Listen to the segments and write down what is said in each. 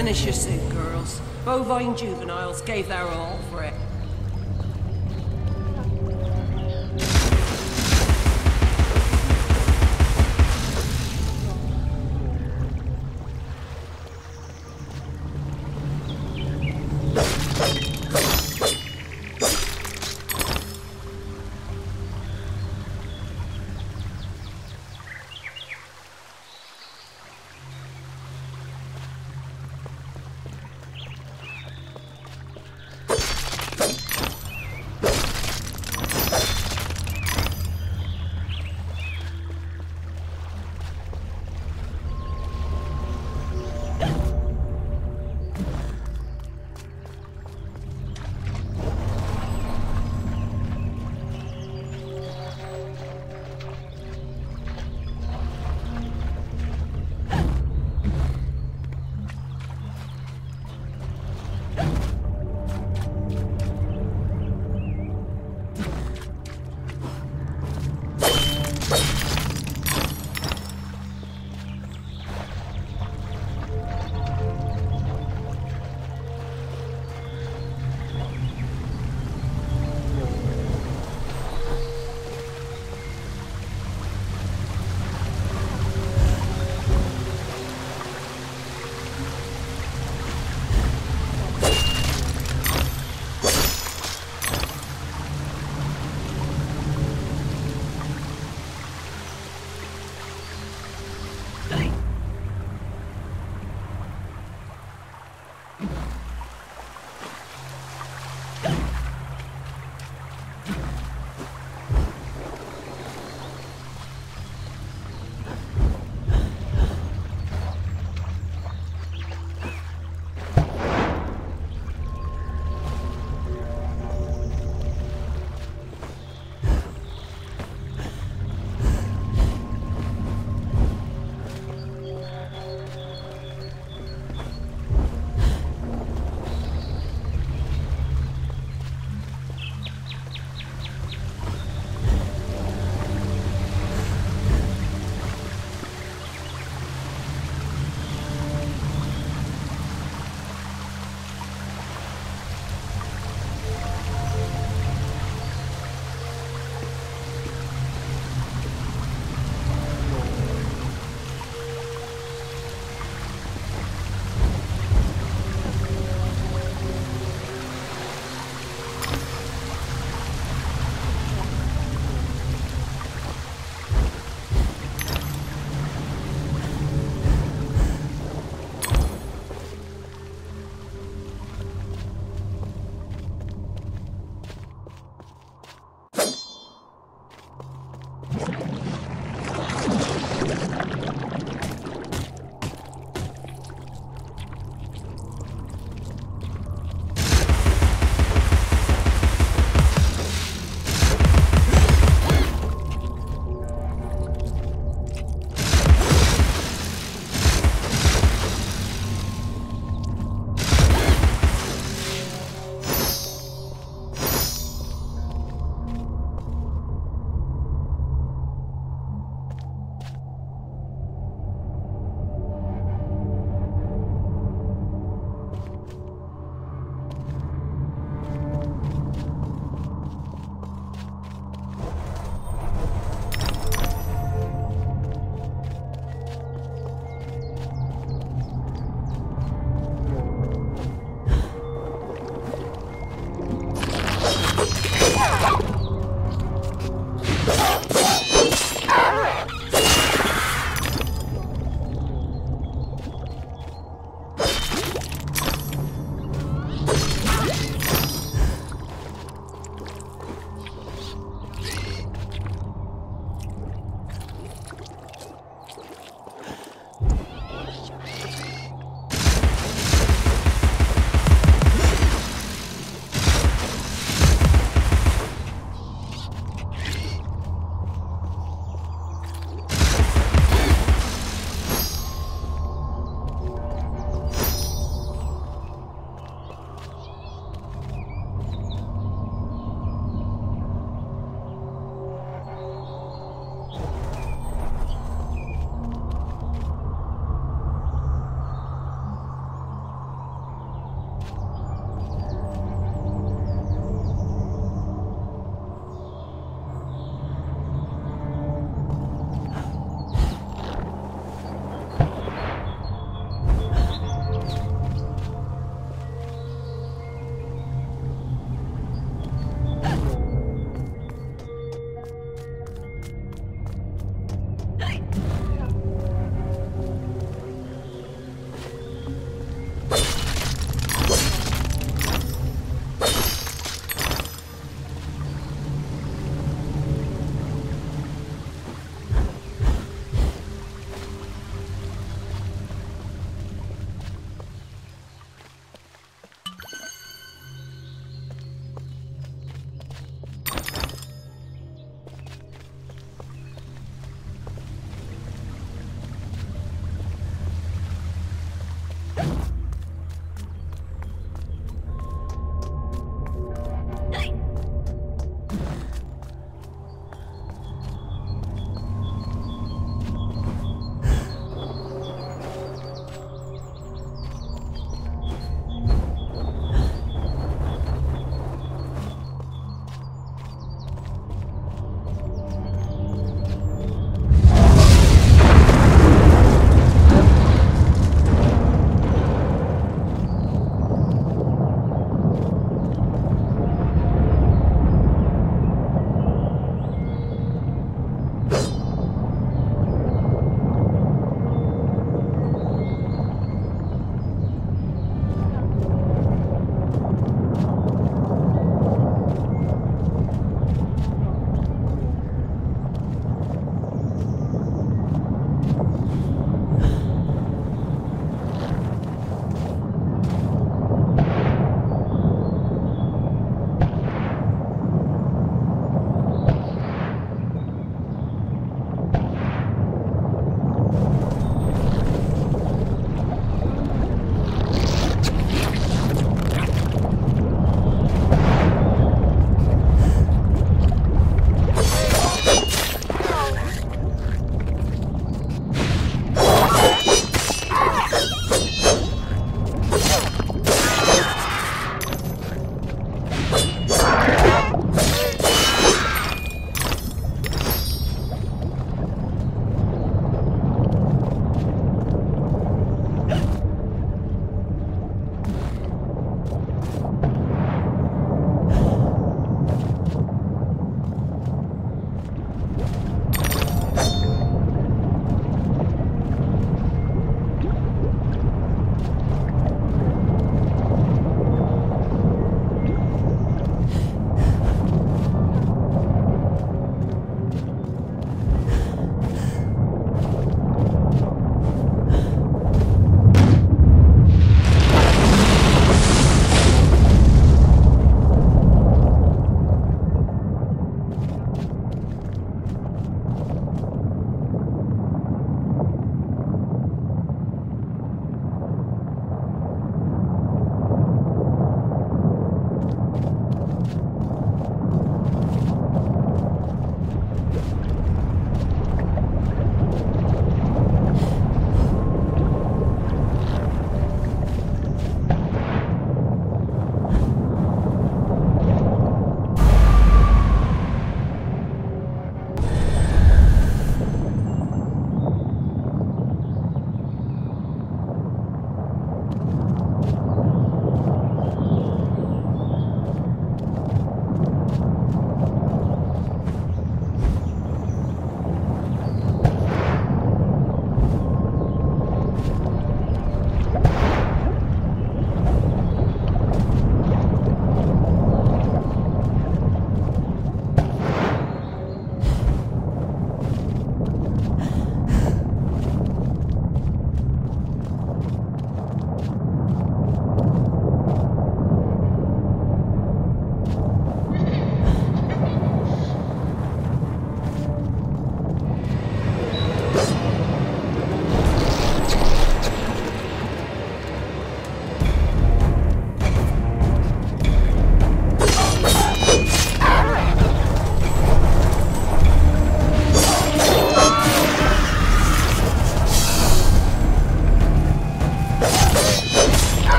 Finish your soup, girls. Bovine juveniles gave their all for it.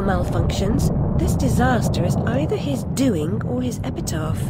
mechanical malfunctions, this disaster is either his doing or his epitaph.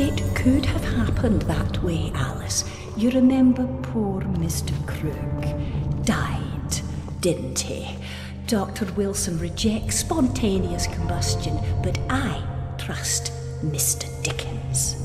It could have happened that way, Alice. You remember poor Mr. Crook died, didn't he? Dr. Wilson rejects spontaneous combustion, but I trust Mr. Dickens.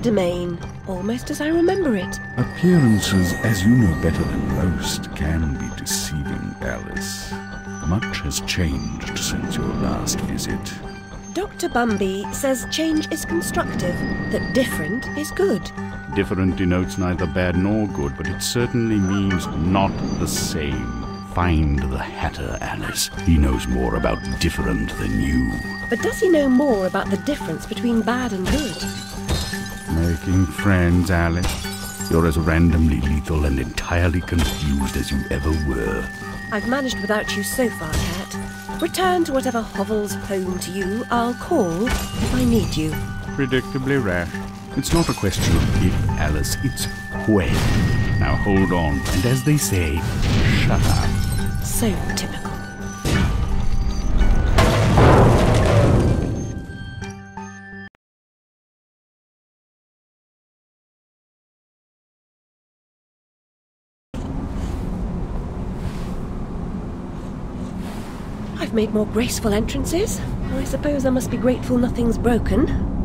Domain, almost as I remember it. Appearances, as you know better than most, can be deceiving, Alice. Much has changed since your last visit. Dr. Bumby says change is constructive, that different is good. Different denotes neither bad nor good, but it certainly means not the same. Find the Hatter, Alice. He knows more about different than you. But does he know more about the difference between bad and good? Making friends, Alice. You're as randomly lethal and entirely confused as you ever were. I've managed without you so far, Cat. Return to whatever hovels home to you. I'll call if I need you. Predictably rash. It's not a question of if, Alice. It's when. Now hold on, and as they say, shut up. So typical. I've made more graceful entrances. I suppose I must be grateful nothing's broken.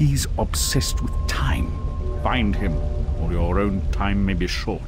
He's obsessed with time. Find him, or your own time may be short.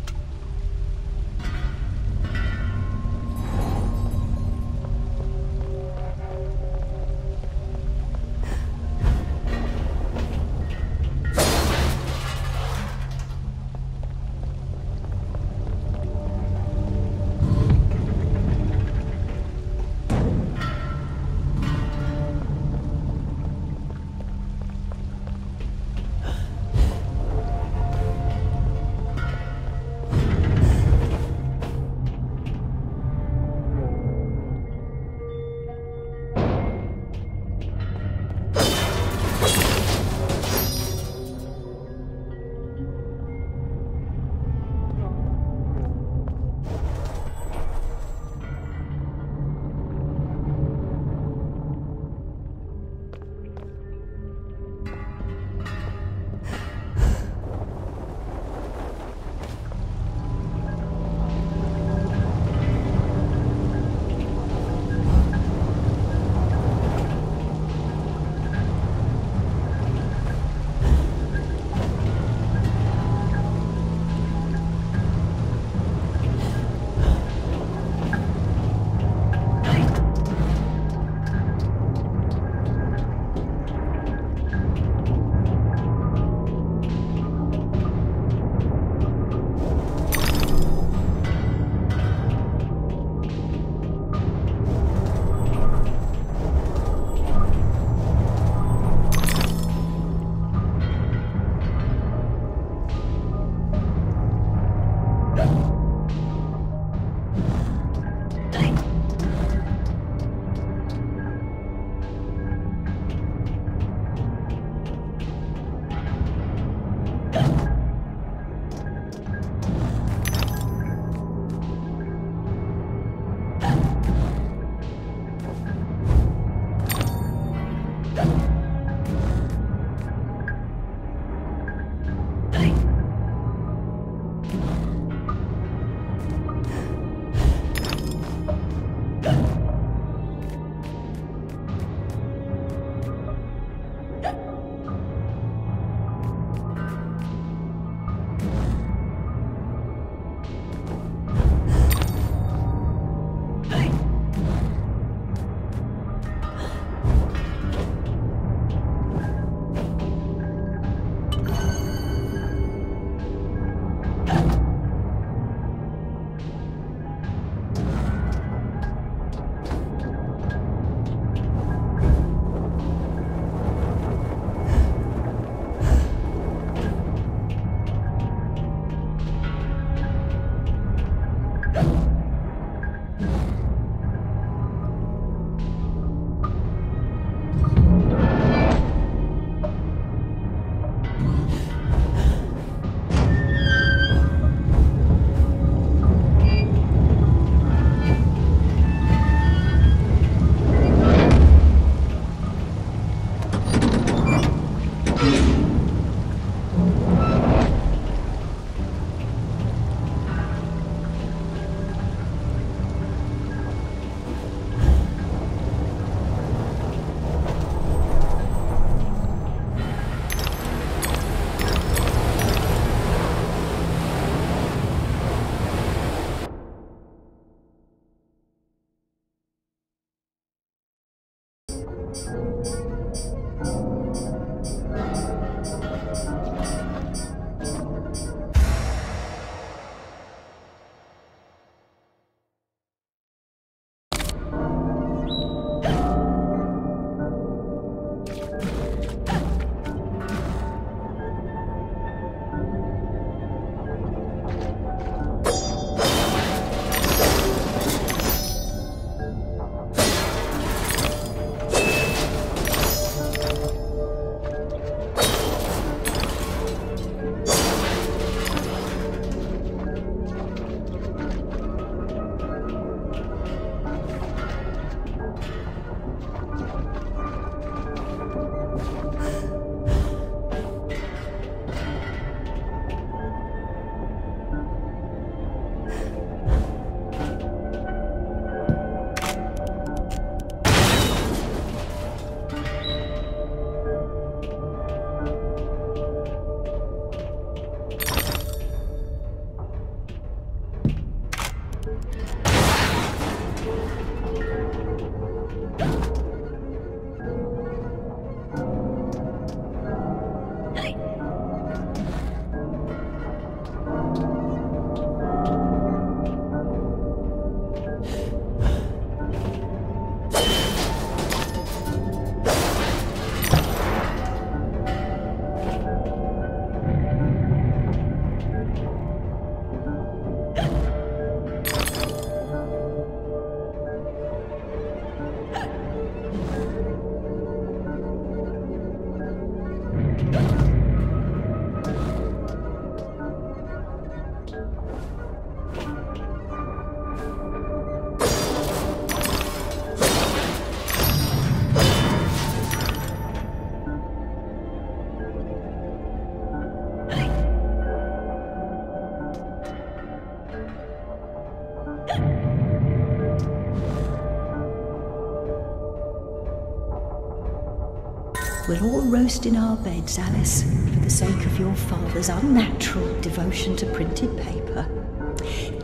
We'll all roast in our beds, Alice, for the sake of your father's unnatural devotion to printed paper.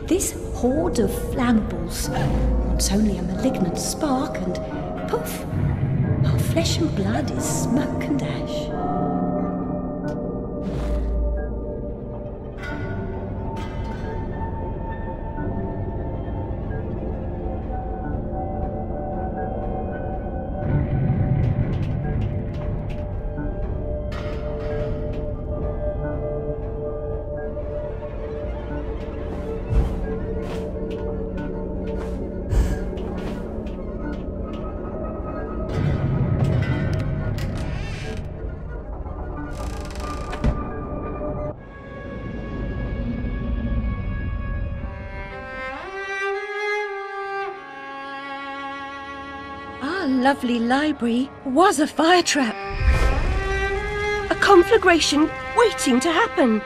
This horde of flammables wants only a malignant spark, and poof, our flesh and blood is smoke and ash. Lovely library was a fire trap. A conflagration waiting to happen.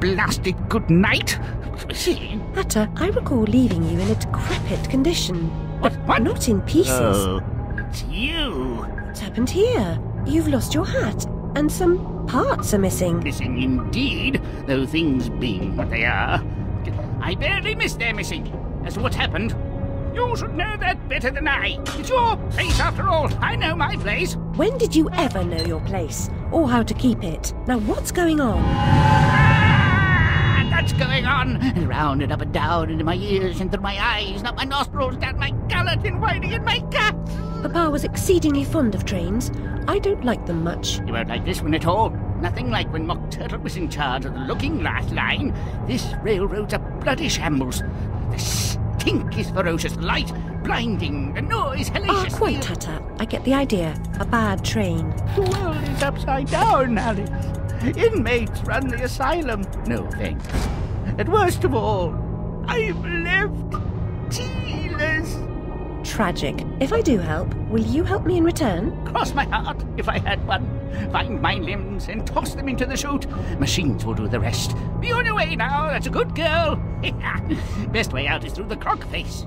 Blasted good night. Hatter, I recall leaving you in a decrepit condition. What? Not in pieces. Oh, it's you. What's happened here? You've lost your hat, and some parts are missing. Missing indeed, though things being what they are. I barely missed their missing. As to what happened, you should know that better than I. It's your place after all. I know my place. When did you ever know your place, or how to keep it? Now what's going on? What's going on? And round and up and down, into my ears, and through my eyes, and up my nostrils, down my gullet, and winding in my guts. Papa was exceedingly fond of trains. I don't like them much. You won't like this one at all. Nothing like when Mock Turtle was in charge of the looking-glass line. This railroad's a bloody shambles. The stink is ferocious, the light blinding, the noise hellacious. Ah, quite, Hatter. I get the idea. A bad train. The world is upside down, Alice. Inmates run the asylum. No thanks. And worst of all, I've left tea. tragic. If I do help, will you help me in return? Cross my heart, if I had one. Find my limbs and toss them into the chute. Machines will do the rest. Be on your way now, that's a good girl. Best way out is through the croc face.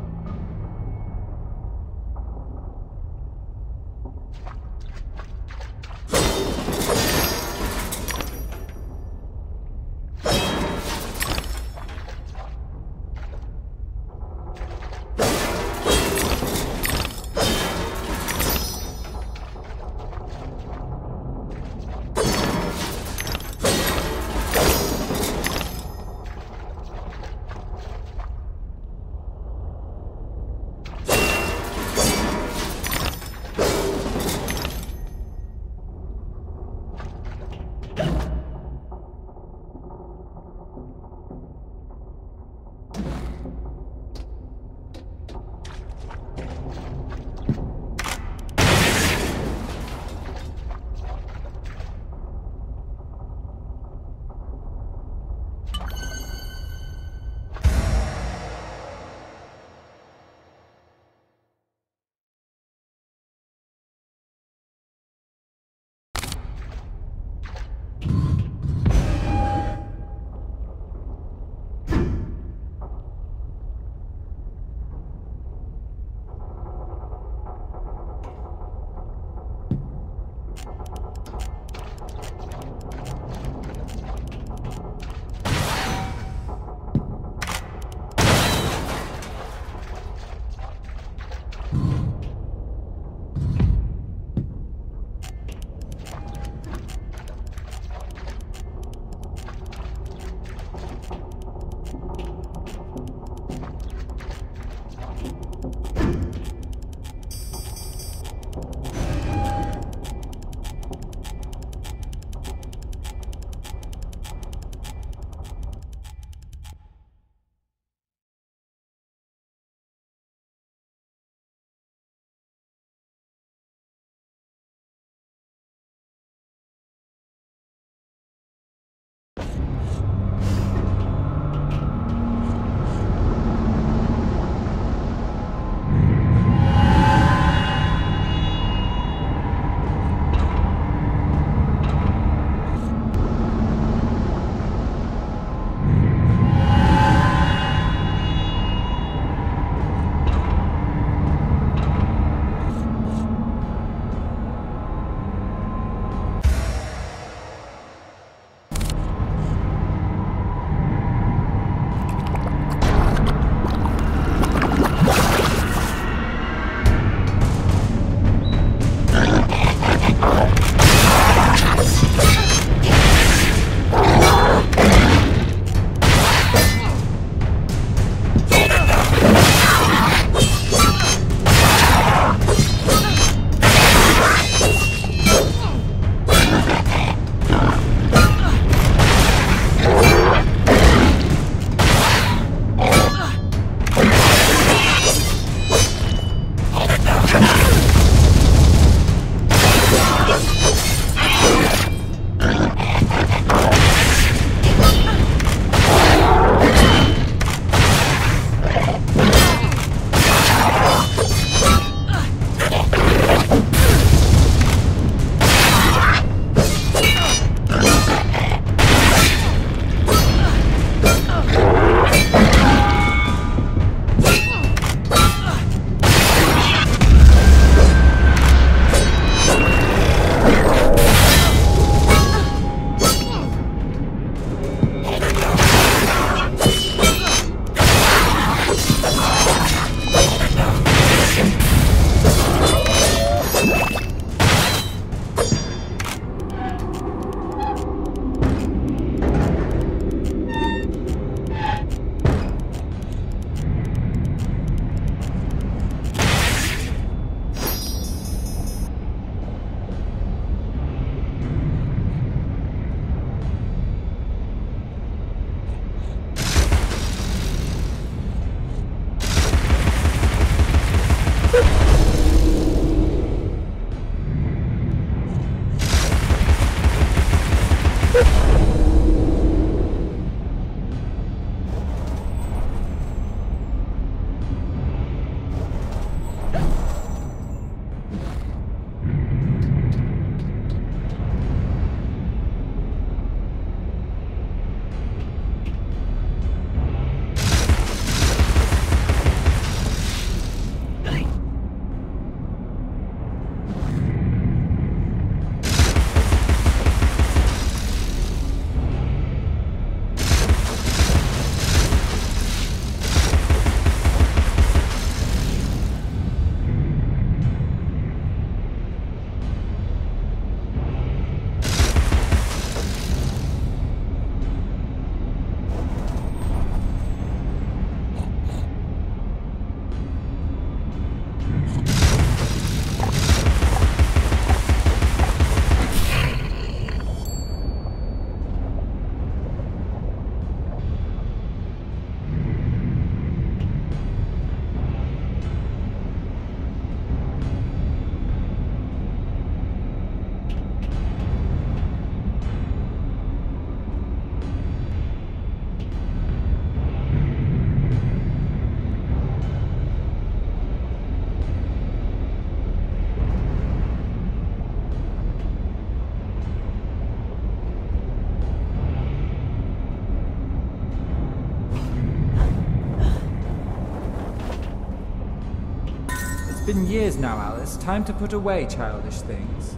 been years now, Alice. Time to put away childish things.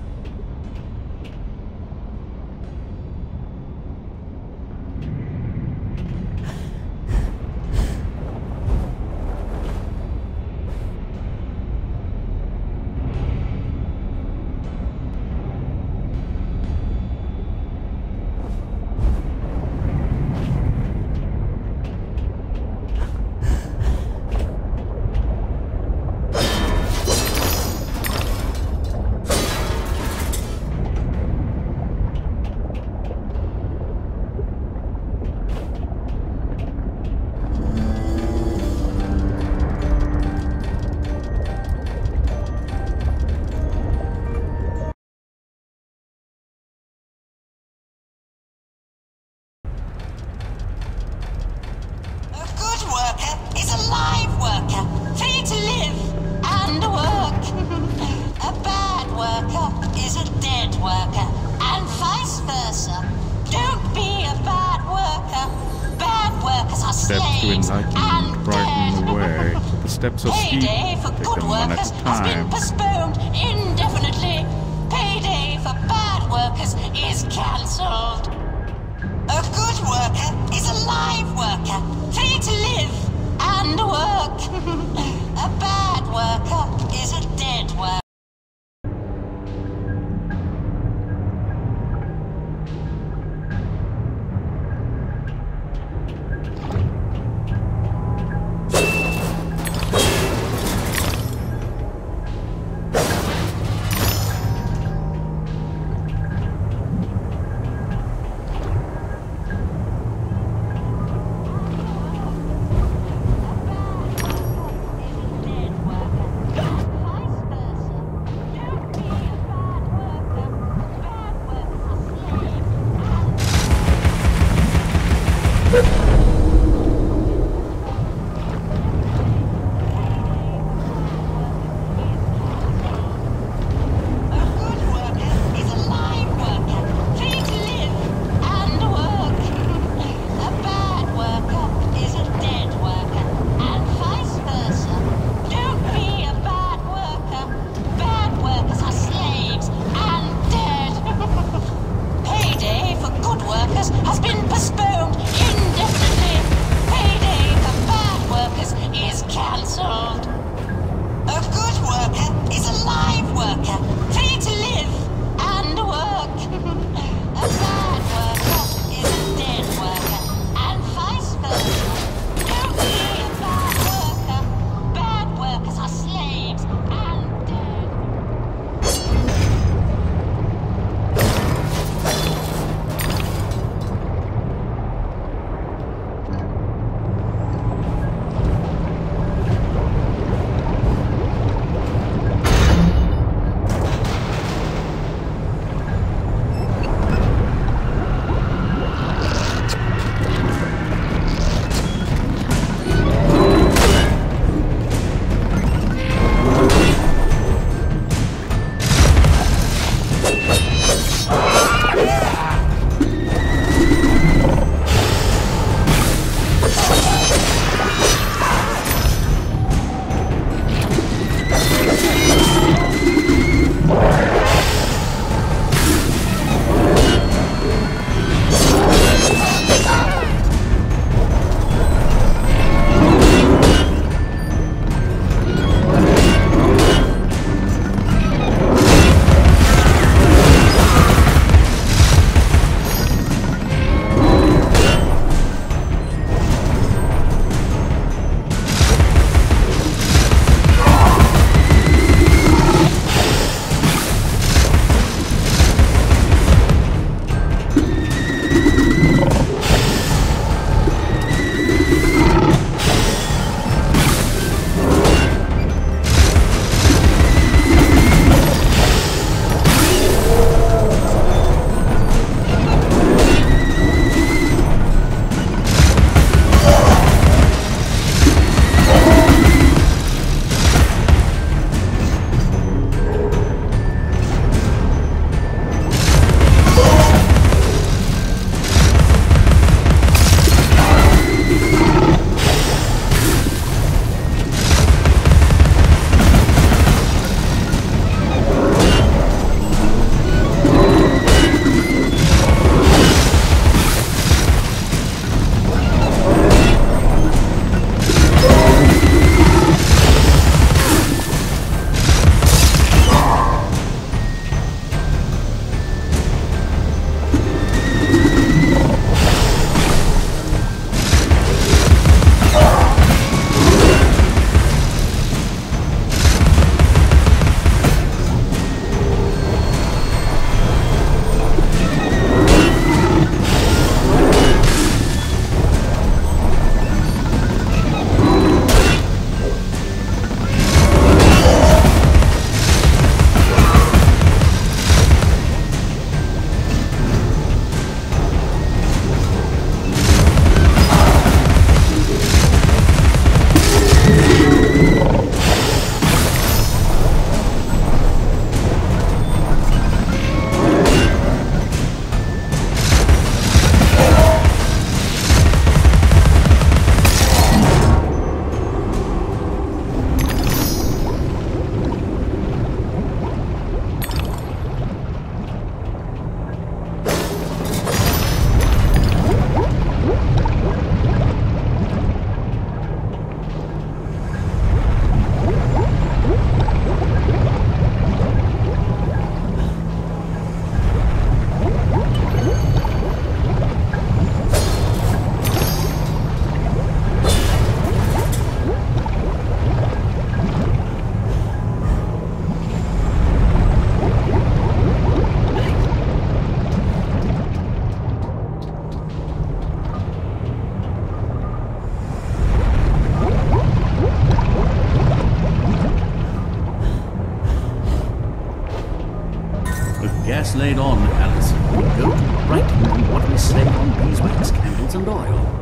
wax laid on, Alice. Go to the right and what we say on beeswax, candles and oil.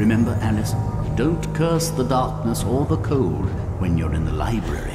Remember, Alice, don't curse the darkness or the cold when you're in the library.